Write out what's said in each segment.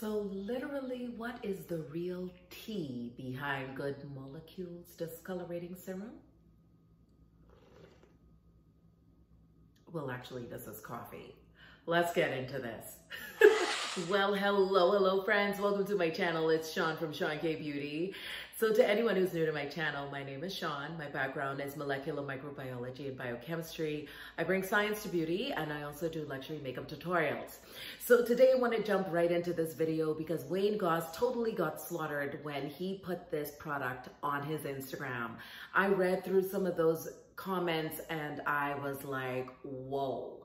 So literally, what is the real tea behind Good Molecules Discolorating Serum? Well, actually, this is coffee. Let's get into this. Well, hello friends. Welcome to my channel. It's Sean from Sean K Beauty. So to anyone who's new to my channel, my name is Sean. My background is molecular microbiology and biochemistry. I bring science to beauty, and I also do luxury makeup tutorials. So today I want to jump right into this video because Wayne Goss totally got slaughtered when he put this product on his Instagram. I read through some of those comments and I was like, whoa.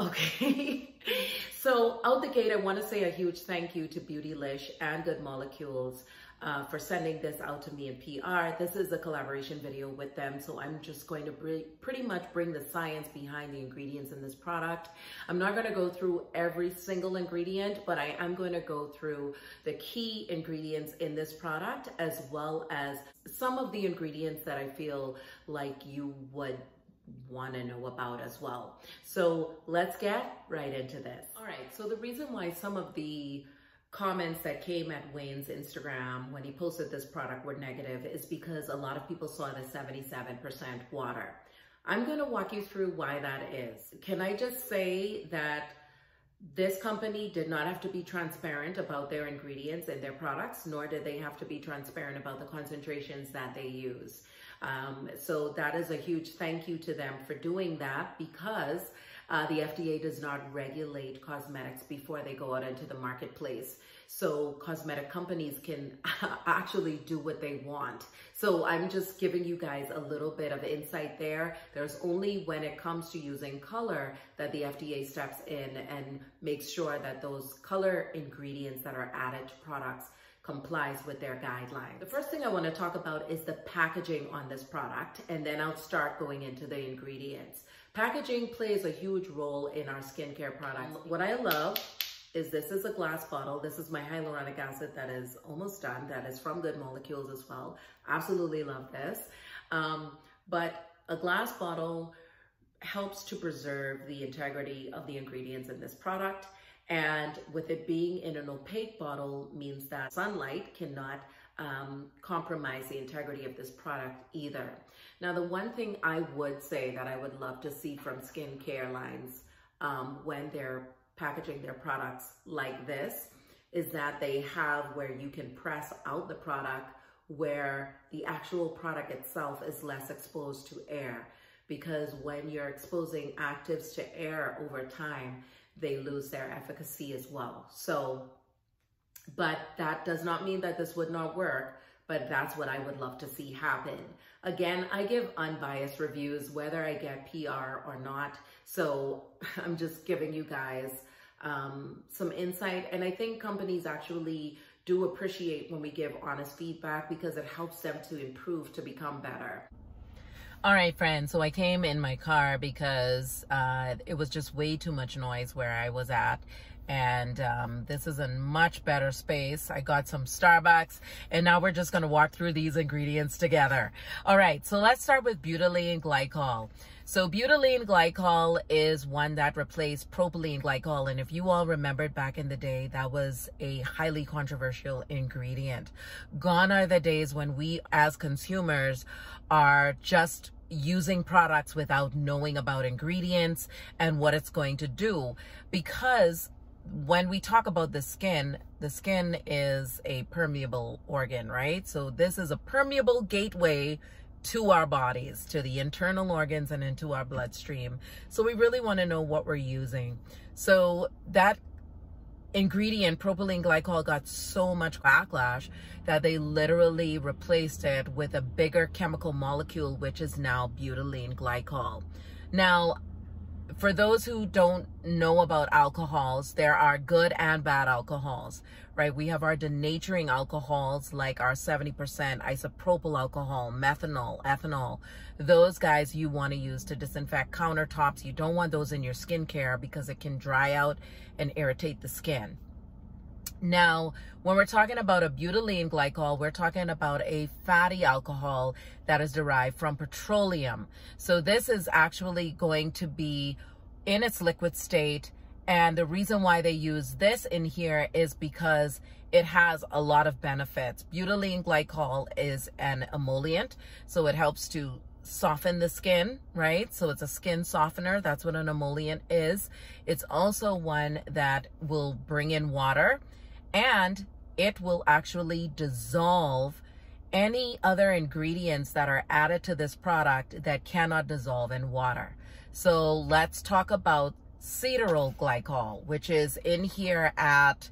Okay, so out the gate, I want to say a huge thank you to Beautylish and Good Molecules for sending this out to me in PR. This is a collaboration video with them, so I'm just going to pretty much bring the science behind the ingredients in this product. I'm not going to go through every single ingredient, but I am going to go through the key ingredients in this product, as well as some of the ingredients that I feel like you would want to know about as well. So let's get right into this. All right, so the reason why some of the comments that came at Wayne's Instagram when he posted this product were negative is because a lot of people saw it as 77% water. I'm going to walk you through why that is. Can I just say that this company did not have to be transparent about their ingredients and their products, nor did they have to be transparent about the concentrations that they use. So that is a huge thank you to them for doing that, because the FDA does not regulate cosmetics before they go out into the marketplace. So cosmetic companies can actually do what they want. So I'm just giving you guys a little bit of insight there. There's only when it comes to using color that the FDA steps in and makes sure that those color ingredients that are added to products complies with their guidelines. The first thing I want to talk about is the packaging on this product, and then I'll start going into the ingredients. Packaging plays a huge role in our skincare products. What I love is this is a glass bottle. This is my hyaluronic acid that is almost done. That is from Good Molecules as well. Absolutely love this. But a glass bottle helps to preserve the integrity of the ingredients in this product. And with it being in an opaque bottle means that sunlight cannot compromise the integrity of this product either. Now, the one thing I would say that I would love to see from skincare lines when they're packaging their products like this is that they have where you can press out the product where the actual product itself is less exposed to air. Because when you're exposing actives to air over time, they lose their efficacy as well. So, but that does not mean that this would not work, but that's what I would love to see happen. Again, I give unbiased reviews, whether I get PR or not. So I'm just giving you guys some insight. And I think companies actually do appreciate when we give honest feedback, because it helps them to improve, to become better. All right, friends, so I came in my car because it was just way too much noise where I was at. And this is a much better space. I got some Starbucks, and now we're just gonna walk through these ingredients together. All right, so let's start with butylene glycol. So butylene glycol is one that replaced propylene glycol. And if you all remembered back in the day, that was a highly controversial ingredient. Gone are the days when we as consumers are just using products without knowing about ingredients and what it's going to do. Because when we talk about the skin is a permeable organ, right? So this is a permeable gateway to our bodies, to the internal organs and into our bloodstream. So we really want to know what we're using. So that ingredient, propylene glycol, got so much backlash that they literally replaced it with a bigger chemical molecule, which is now butylene glycol. Now, for those who don't know about alcohols, there are good and bad alcohols, right? We have our denaturing alcohols like our 70% isopropyl alcohol, methanol, ethanol. Those guys you want to use to disinfect countertops. You don't want those in your skincare because it can dry out and irritate the skin. Now, when we're talking about a butylene glycol, we're talking about a fatty alcohol that is derived from petroleum. So this is actually going to be in its liquid state And the reason why they use this in here is because it has a lot of benefits. Butylene glycol is an emollient, so it helps to soften the skin, right? So it's a skin softener. That's what an emollient is. It's also one that will bring in water, and it will actually dissolve any other ingredients that are added to this product that cannot dissolve in water. So let's talk about cetearyl glycol, which is in here at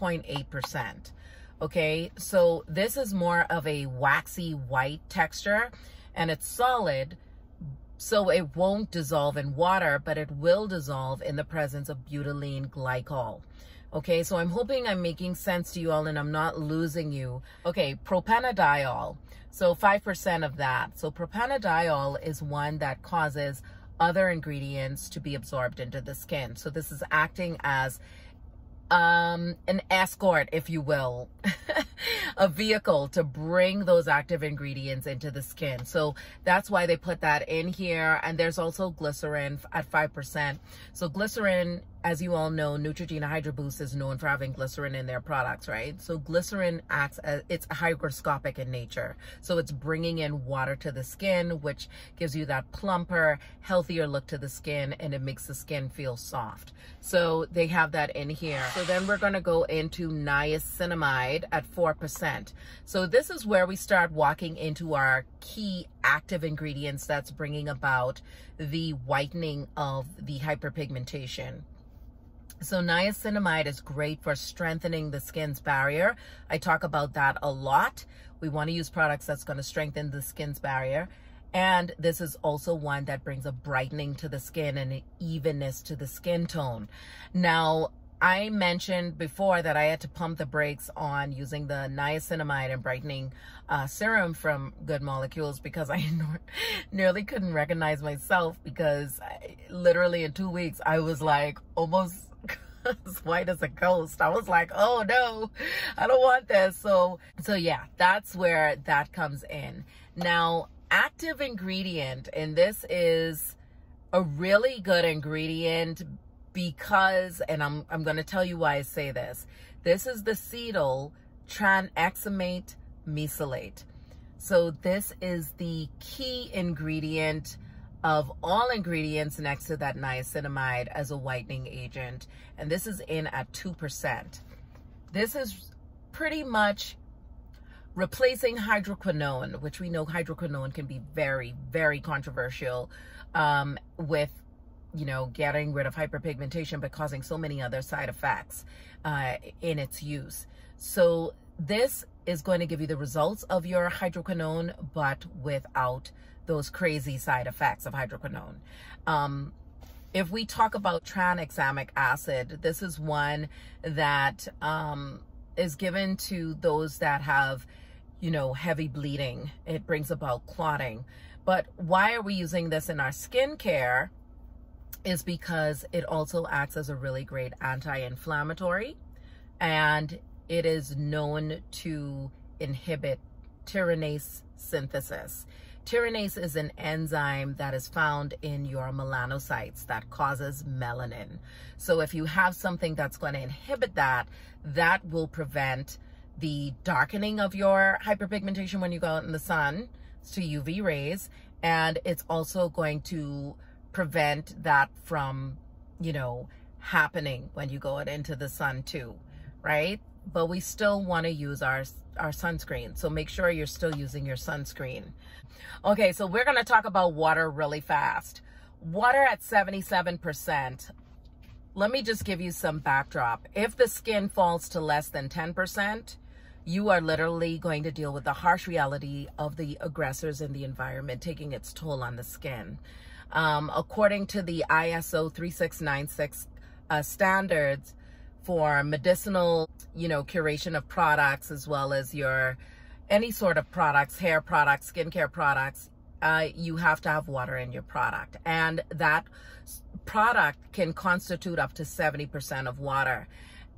0.8%. Okay, so this is more of a waxy white texture, and it's solid, so it won't dissolve in water, but it will dissolve in the presence of butylene glycol. Okay, so I'm hoping I'm making sense to you all and I'm not losing you. Okay, propanediol, so 5% of that. So propanediol is one that causes other ingredients to be absorbed into the skin. So this is acting as an escort, if you will, a vehicle to bring those active ingredients into the skin. So that's why they put that in here. And there's also glycerin at 5%. So glycerin, as you all know, Neutrogena Hydro Boost is known for having glycerin in their products, right? So glycerin acts as, it's hygroscopic in nature. So it's bringing in water to the skin, which gives you that plumper, healthier look to the skin, and it makes the skin feel soft. So they have that in here. So then we're gonna go into niacinamide at 4%. So this is where we start walking into our key active ingredients that's bringing about the whitening of the hyperpigmentation. So niacinamide is great for strengthening the skin's barrier. I talk about that a lot. We want to use products that's going to strengthen the skin's barrier. And this is also one that brings a brightening to the skin and an evenness to the skin tone. Now, I mentioned before that I had to pump the brakes on using the niacinamide and brightening serum from Good Molecules because I nearly couldn't recognize myself, because literally in 2 weeks, I was like almost as white as a ghost. I was like, oh no, I don't want this. So yeah, that's where that comes in. Now, active ingredient, and this is a really good ingredient, because, and I'm going to tell you why I say this, this is the seedol tranexamic mesylate. So this is the key ingredient of all ingredients next to that niacinamide as a whitening agent. And this is in at 2%. This is pretty much replacing hydroquinone, which we know hydroquinone can be very, very controversial with, you know, getting rid of hyperpigmentation, but causing so many other side effects in its use. So this is going to give you the results of your hydroquinone, but without those crazy side effects of hydroquinone. If we talk about tranexamic acid, this is one that is given to those that have, you know, heavy bleeding. It brings about clotting. But why are we using this in our skincare? Is because it also acts as a really great anti-inflammatory, and it is known to inhibit tyrosinase synthesis. Tyrosinase is an enzyme that is found in your melanocytes that causes melanin. So if you have something that's going to inhibit that, that will prevent the darkening of your hyperpigmentation when you go out in the sun, so UV rays, and it's also going to prevent that from, you know, happening when you go out into the sun too, right? But we still want to use our sunscreen. So make sure you're still using your sunscreen. Okay, so we're going to talk about water really fast. Water at 77%. Let me just give you some backdrop. If the skin falls to less than 10%, you are literally going to deal with the harsh reality of the aggressors in the environment taking its toll on the skin. According to the ISO 3696 standards for medicinal, you know, curation of products, as well as your any sort of products, hair products, skincare products, you have to have water in your product, and that product can constitute up to 70% of water.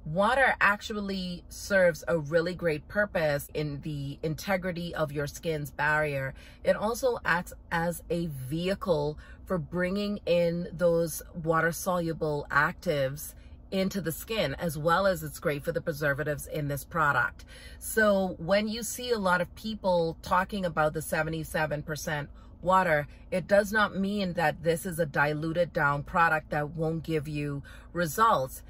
Water actually serves a really great purpose in the integrity of your skin's barrier. It also acts as a vehicle for bringing in those water-soluble actives into the skin, as well as it's great for the preservatives in this product. So when you see a lot of people talking about the 77% water, it does not mean that this is a diluted down product that won't give you results.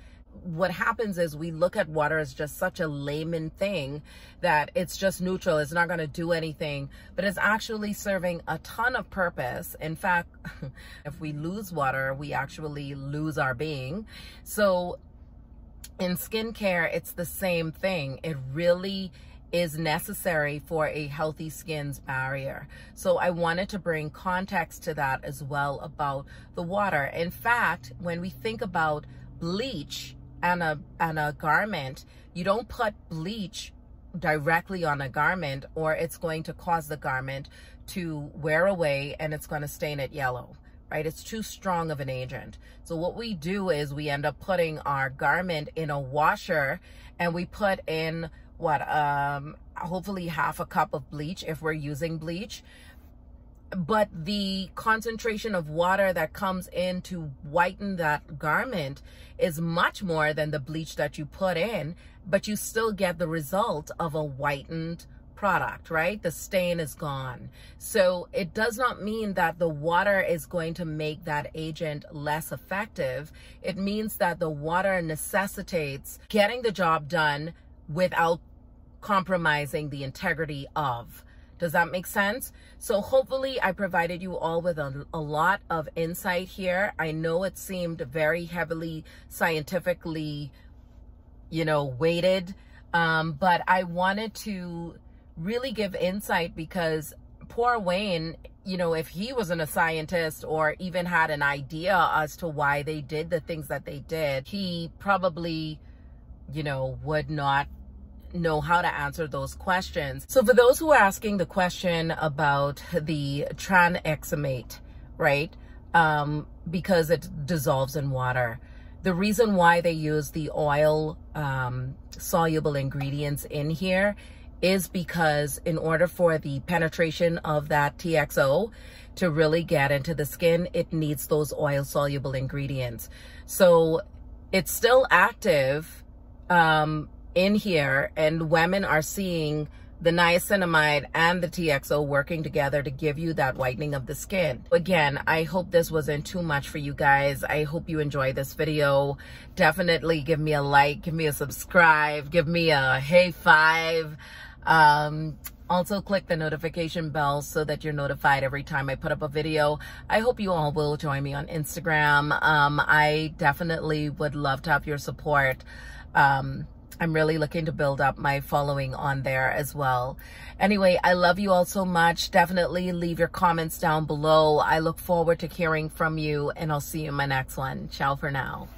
What happens is we look at water as just such a layman thing that it's just neutral, it's not going to do anything, but it's actually serving a ton of purpose. In fact, if we lose water, we actually lose our being. So in skincare, it's the same thing. It really is necessary for a healthy skin's barrier. So I wanted to bring context to that as well about the water. In fact, when we think about bleach and a garment, you don't put bleach directly on a garment, or it's going to cause the garment to wear away and it's going to stain it yellow, right? It's too strong of an agent. So what we do is we end up putting our garment in a washer, and we put in what, hopefully half a cup of bleach if we're using bleach. But the concentration of water that comes in to whiten that garment is much more than the bleach that you put in, but you still get the result of a whitened product, right? The stain is gone. So it does not mean that the water is going to make that agent less effective. It means that the water necessitates getting the job done without compromising the integrity of. Does that make sense? So hopefully I provided you all with a lot of insight here. I know it seemed very heavily scientifically, you know, weighted, but I wanted to really give insight, because poor Wayne, you know, if he wasn't a scientist or even had an idea as to why they did the things that they did, he probably, you know, would not know how to answer those questions. So for those who are asking the question about the tranexamate, right, because it dissolves in water, the reason why they use the oil soluble ingredients in here is because in order for the penetration of that TXO to really get into the skin, it needs those oil soluble ingredients. So it's still active in here, and women are seeing the niacinamide and the TXO working together to give you that whitening of the skin. Again, I hope this wasn't too much for you guys. I hope you enjoyed this video. Definitely give me a like, give me a subscribe, give me a hey five. Also click the notification bell so that you're notified every time I put up a video. I hope you all will join me on Instagram. I definitely would love to have your support. I'm really looking to build up my following on there as well. Anyway, I love you all so much. Definitely leave your comments down below. I look forward to hearing from you, and I'll see you in my next one. Ciao for now.